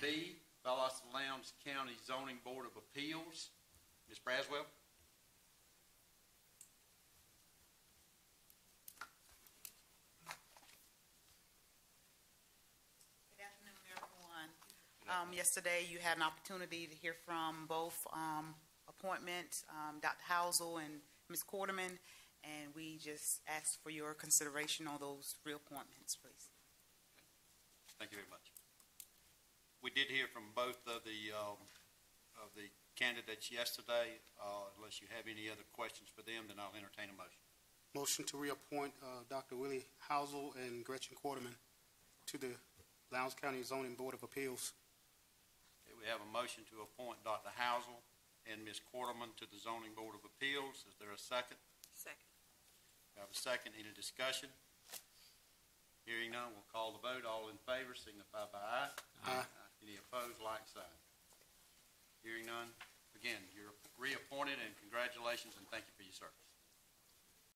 B, Bellas Lowndes County Zoning Board of Appeals. Ms. Braswell. Good afternoon, everyone. Good afternoon. Yesterday you had an opportunity to hear from both appointments, Dr. Housel and Ms. Quarterman, and we just asked for your consideration on those reappointments, please. Thank you very much. We did hear from both of the candidates yesterday. Unless you have any other questions for them, then I'll entertain a motion. Motion to reappoint Dr. Willie Housel and Gretchen Quarterman to the Lowndes County Zoning Board of Appeals. Okay, we have a motion to appoint Dr. Housel and Ms. Quarterman to the Zoning Board of Appeals. Is there a second? Second. We have a second. Any discussion? Hearing none, we'll call the vote. All in favor, signify by aye. Aye. Aye. Any opposed, like sign. Hearing none, again, you're reappointed, and congratulations, and thank you for your service.